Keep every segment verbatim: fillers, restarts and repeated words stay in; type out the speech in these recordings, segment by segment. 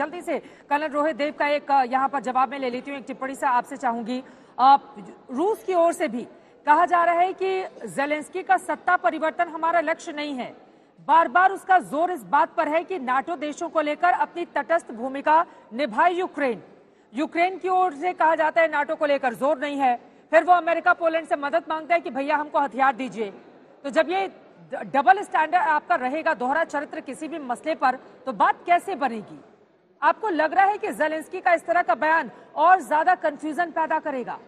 जल्दी से कर्नल रोहित देव का एक यहाँ पर जवाब में ले लेती हूँ, एक टिप्पणी से आपसे चाहूंगी। रूस की ओर से भी कहा जा रहा है कि ज़ेलेंस्की का सत्ता परिवर्तन हमारा लक्ष्य नहीं है। बार बार उसका जोर इस बात पर है कि नाटो देशों को लेकर अपनी तटस्थ भूमिका निभाए यूक्रेन। यूक्रेन की ओर से कहा जाता है नाटो को लेकर जोर नहीं है, फिर वो अमेरिका पोलैंड से मदद मांगता है कि भैया हमको हथियार दीजिए। तो जब ये डबल स्टैंडर्ड आपका रहेगा, दोहरा चरित्र किसी भी मसले पर, तो बात कैसे बनेगी? आपको लग रहा है कि ज़ेलेंस्की का इस तरह का बयान और ज्यादा कंफ्यूजन पैदा करेगा?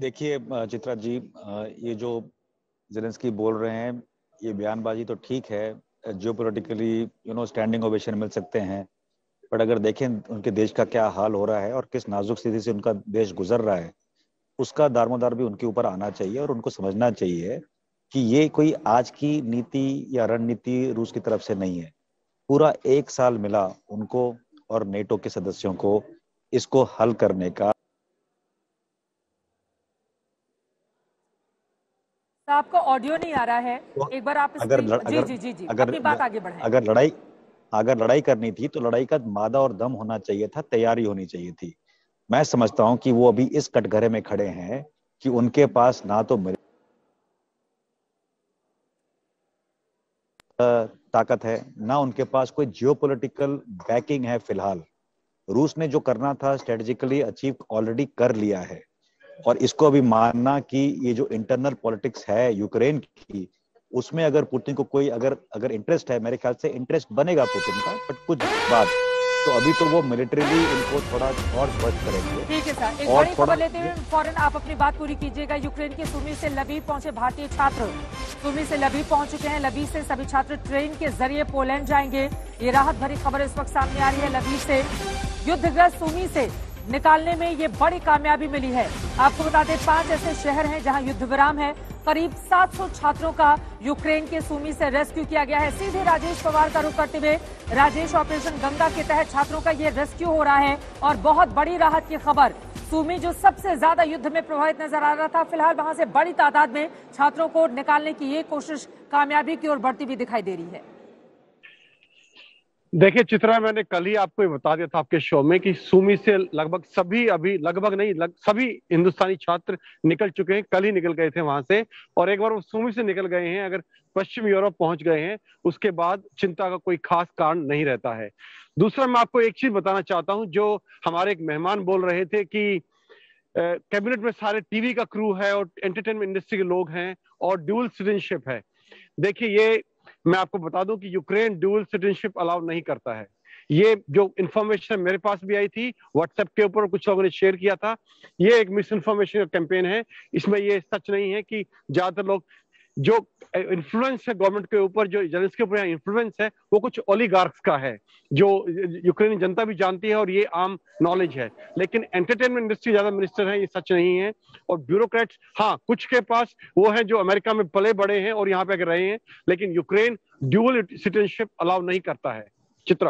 देखिए चित्रा जी, ये जो ज़ेलेंस्की बोल रहे हैं ये बयानबाजी तो ठीक है, geopolitically you know standing ovation मिल सकते हैं, बट अगर देखें उनके देश का क्या हाल हो रहा है और किस नाजुक स्थिति से उनका देश गुजर रहा है, उसका दारमोदार भी उनके ऊपर आना चाहिए और उनको समझना चाहिए कि ये कोई आज की नीति या रणनीति रूस की तरफ से नहीं है। पूरा एक साल मिला उनको और नेटो के सदस्यों को इसको हल करने का। आपको ऑडियो नहीं आ रहा है, एक बार आप अगर लड़, जी, जी, जी, जी, अगर, अपनी बात आगे बढ़ाएं। अगर लड़ाई अगर लड़ाई करनी थी तो लड़ाई का मादा और दम होना चाहिए था, तैयारी होनी चाहिए थी। मैं समझता हूं कि वो अभी इस कटघरे में खड़े हैं कि उनके पास ना तो ताकत है, ना उनके पास कोई जियोपॉलिटिकल बैकिंग है। फिलहाल रूस ने जो करना था स्ट्रेटेजिकली अचीव ऑलरेडी कर लिया है, और इसको अभी मानना कि ये जो इंटरनल पॉलिटिक्स है यूक्रेन की, उसमें अगर पुतिन को कोई अगर अगर इंटरेस्ट है, मेरे ख्याल से इंटरेस्ट बनेगा पुतिन का, बट कुछ बाद तो अभी तो वो मिलिट्रीली इनको थोड़ा और बच करेंगे। ठीक है सर, एक बड़ी खबर लेते हुए फौरन आप अपनी बात पूरी कीजिएगा। यूक्रेन के सुमी से लवी पहुंचे भारतीय छात्र, सुमी से लवी पहुंच चुके हैं। लवी से सभी छात्र ट्रेन के जरिए पोलैंड जाएंगे, ये राहत भरी खबर इस वक्त सामने आ रही है। लवी से युद्धग्रस्त सुमी से निकालने में ये बड़ी कामयाबी मिली है। आपको बता दें पांच ऐसे शहर हैं जहां युद्ध विराम है। करीब सात सौ छात्रों का यूक्रेन के सुमी से रेस्क्यू किया गया है। सीधे राजेश पवार का रुख करते हुए, राजेश, ऑपरेशन गंगा के तहत छात्रों का ये रेस्क्यू हो रहा है और बहुत बड़ी राहत की खबर। सुमी जो सबसे ज्यादा युद्ध में प्रभावित नजर आ रहा था, फिलहाल वहां से बड़ी तादाद में छात्रों को निकालने की ये कोशिश कामयाबी की ओर बढ़ती हुई दिखाई दे रही है। देखिए चित्रा, मैंने कल ही आपको बता दिया था आपके शो में कि सुमी से लगभग सभी अभी लगभग नहीं लग, सभी हिंदुस्तानी छात्र निकल चुके हैं, कल ही निकल गए थे वहां से। और एक बार वो सुमी से निकल गए हैं, अगर पश्चिम यूरोप पहुंच गए हैं, उसके बाद चिंता का कोई खास कारण नहीं रहता है। दूसरा, मैं आपको एक चीज बताना चाहता हूँ, जो हमारे एक मेहमान बोल रहे थे कि कैबिनेट में सारे टीवी का क्रू है और एंटरटेनमेंट इंडस्ट्री के लोग हैं और ड्यूअल सिटीजनशिप है। देखिए, ये मैं आपको बता दूं कि यूक्रेन ड्यूअल सिटीजनशिप अलाउ नहीं करता है। ये जो इन्फॉर्मेशन मेरे पास भी आई थी व्हाट्सएप के ऊपर, कुछ लोगों ने शेयर किया था, ये एक मिस इन्फॉर्मेशन का कैंपेन है। इसमें ये सच नहीं है कि ज्यादातर लोग जो इन्फ्लुएंस है गवर्नमेंट के ऊपर, जो ज़ेलेंस्की के ऊपर इन्फ्लुएंस है, वो कुछ ओलिगार्क्स का है, जो यूक्रेनी जनता भी जानती है और ये आम नॉलेज है। लेकिन एंटरटेनमेंट इंडस्ट्री ज्यादा मिनिस्टर है, ये सच नहीं है। और ब्यूरोक्रेट्स, हाँ कुछ के पास वो है जो अमेरिका में पले बड़े हैं और यहाँ पे रहे हैं, लेकिन यूक्रेन ड्यूअल सिटीजनशिप अलाउ नहीं करता है। चित्रा।